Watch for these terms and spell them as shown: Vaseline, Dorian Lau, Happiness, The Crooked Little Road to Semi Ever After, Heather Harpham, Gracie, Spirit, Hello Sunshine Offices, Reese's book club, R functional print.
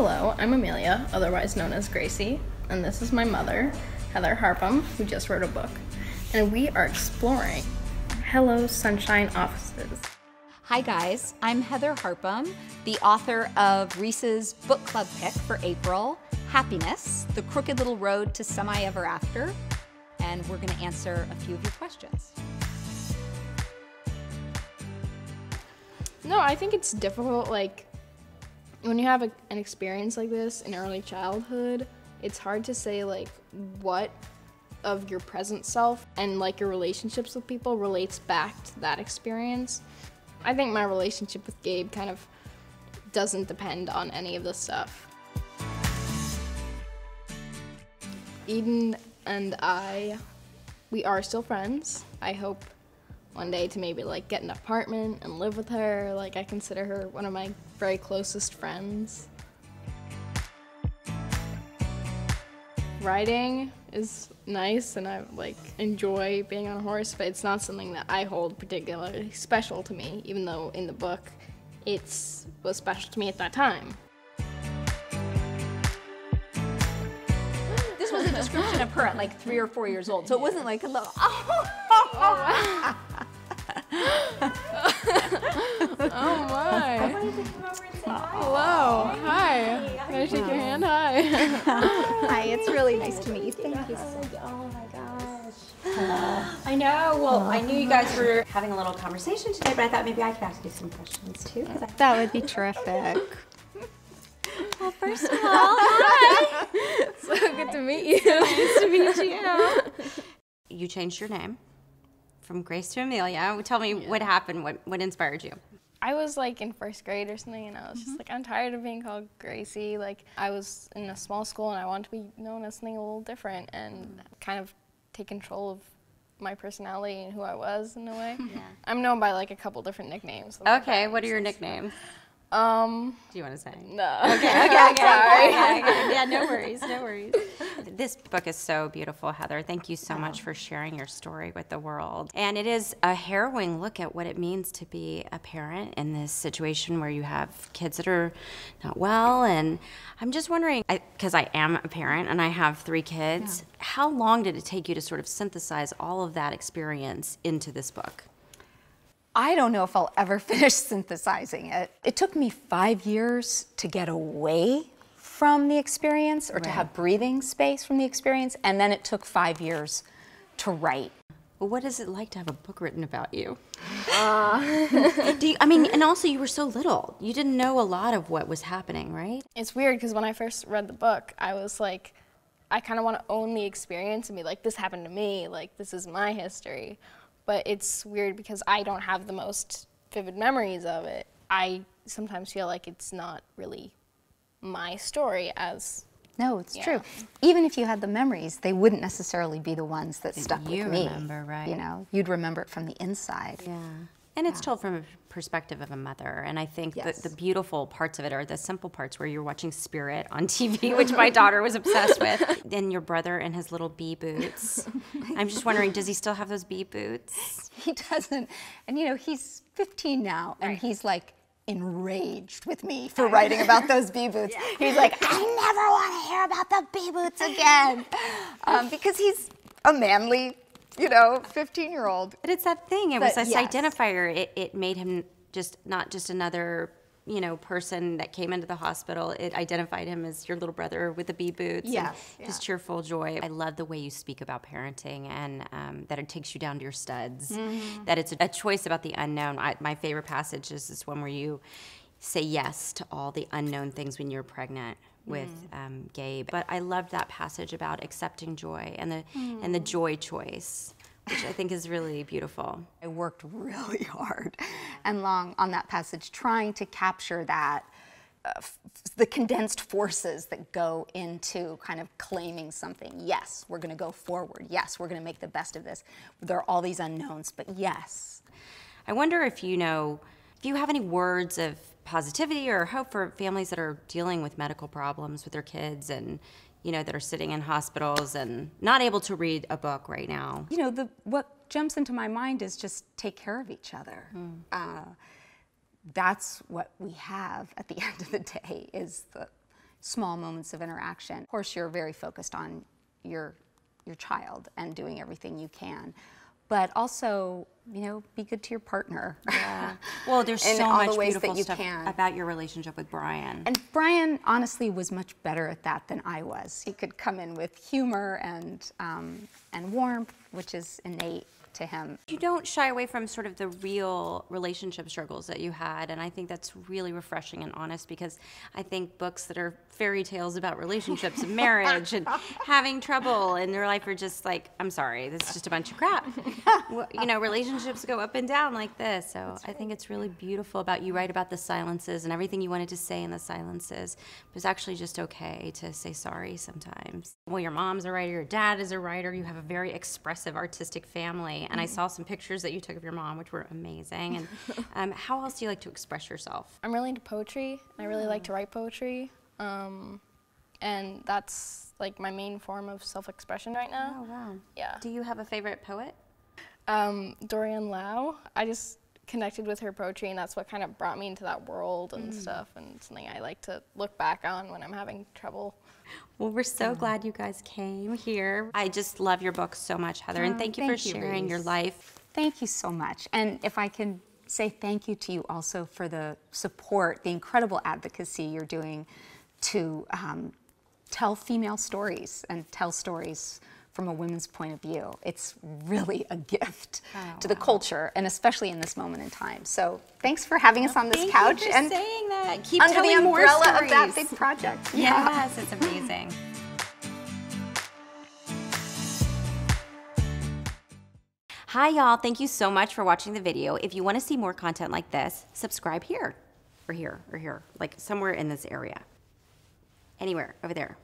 Hello, I'm Amelia, otherwise known as Gracie, and this is my mother, Heather Harpham, who just wrote a book, and we are exploring Hello Sunshine Offices. Hi guys, I'm Heather Harpham, the author of Reese's book club pick for April, Happiness, The Crooked Little Road to Semi Ever After, and we're going to answer a few of your questions. No, I think it's difficult, like, when you have an experience like this in early childhood, it's hard to say, like, what of your present self and, like, your relationships with people relates back to that experience. I think my relationship with Gabe kind of doesn't depend on any of this stuff. Eden and we are still friends. I hope one day to maybe like get an apartment and live with her. Like, I consider her one of my very closest friends. Riding is nice and I like enjoy being on a horse, but it's not something that I hold particularly special to me, even though in the book it was special to me at that time. This was a description of her at like 3 or 4 years old, so it wasn't like a little, oh. Oh my. I wanted to come over and say hi. Hello. Hi. Hi. Can I shake your hand? Hi. Hi, it's really nice to meet you. Thank you. Oh my gosh. Hello. I know. Well, I knew you guys were having a little conversation today, but I thought maybe I could ask you some questions too. That would be terrific. Well, first of all, hi. It's so good to meet you. Nice to meet you. You changed your name from Grace to Amelia. Tell me what happened, what inspired you? I was like in first grade or something, and I was just like, I'm tired of being called Gracie. Like, I was in a small school and I wanted to be known as something a little different and kind of take control of my personality and who I was in a way. Yeah. I'm known by like a couple different nicknames. Okay, what are your nicknames? Do you want to say? No. Okay, sorry. Yeah, no worries, no worries. This book is so beautiful, Heather. Thank you so much for sharing your story with the world. And it is a harrowing look at what it means to be a parent in this situation where you have kids that are not well. And I'm just wondering, because I am a parent and I have 3 kids, how long did it take you to sort of synthesize all of that experience into this book? I don't know if I'll ever finish synthesizing it. It took me 5 years to get away from the experience, or to have breathing space from the experience, and then it took 5 years to write. Well, what is it like to have a book written about you? I mean, and also you were so little. You didn't know a lot of what was happening, right? It's weird, because when I first read the book, I was like, I kind of want to own the experience and be like, this happened to me, like, this is my history. But it's weird because I don't have the most vivid memories of it. I sometimes feel like it's not really my story as... No, it's true. Even if you had the memories, they wouldn't necessarily be the ones that stuck with me. You remember, right? You know, you'd remember it from the inside. Yeah. And it's told from a perspective of a mother, and I think the beautiful parts of it are the simple parts where you're watching Spirit on TV, which my daughter was obsessed with, and your brother in his little bee boots. I'm just wondering, does he still have those bee boots? He doesn't, and you know, he's 15 now, and he's like enraged with me for writing about those bee boots. He's like, I never want to hear about the bee boots again, because he's a manly, you know, 15-year-old. But it's that thing, it was this identifier. It made him not just another, you know, person that came into the hospital. It identified him as your little brother with the bee boots. And just cheerful joy. I love the way you speak about parenting, and that it takes you down to your studs, that it's a choice about the unknown. My favorite passage is this one where you say yes to all the unknown things when you're pregnant with Gabe. But I loved that passage about accepting joy and the joy choice, which I think is really beautiful. I worked really hard and long on that passage, trying to capture that, the condensed forces that go into kind of claiming something. Yes, we're gonna go forward. Yes, we're gonna make the best of this. There are all these unknowns, but yes. I wonder if you know, if you have any words of positivity or hope for families that are dealing with medical problems with their kids, and you know, that are sitting in hospitals and not able to read a book right now. You know, what jumps into my mind is just take care of each other. That's what we have at the end of the day, is the small moments of interaction. Of course, you're very focused on your child and doing everything you can. But also, you know, be good to your partner. Yeah. Well, there's so much beautiful stuff about your relationship with Brian. And Brian, honestly, was much better at that than I was. He could come in with humor and warmth, which is innate to him. You don't shy away from sort of the real relationship struggles that you had, and I think that's really refreshing and honest, because I think books that are fairy tales about relationships and marriage and having trouble in their life are just like, I'm sorry, this is just a bunch of crap. You know, relationships go up and down like this, so right. I think it's really beautiful about you write about the silences and everything you wanted to say in the silences, but it's actually just okay to say sorry sometimes. Well, your mom's a writer, your dad is a writer, you have a very expressive artistic family. And I saw some pictures that you took of your mom, which were amazing. And how else do you like to express yourself? I'm really into poetry, and I really like to write poetry. And that's like my main form of self-expression right now. Oh, wow. Yeah. Do you have a favorite poet? Dorian Lau. I just connected with her poetry, and that's what kind of brought me into that world and stuff, and something I like to look back on when I'm having trouble. Well, we're so glad you guys came here. I just love your book so much, Heather, and thank you for sharing your life. Thank you so much. And if I can say thank you to you also for the support, the incredible advocacy you're doing to tell female stories and tell stories from a woman's point of view. It's really a gift to the culture, and especially in this moment in time. So thanks for having us on this couch and saying that. Keep under the umbrella of that big project. Yeah. Yes, it's amazing. Hi y'all, thank you so much for watching the video. If you want to see more content like this, subscribe here, or here, or here, like somewhere in this area. Anywhere, over there.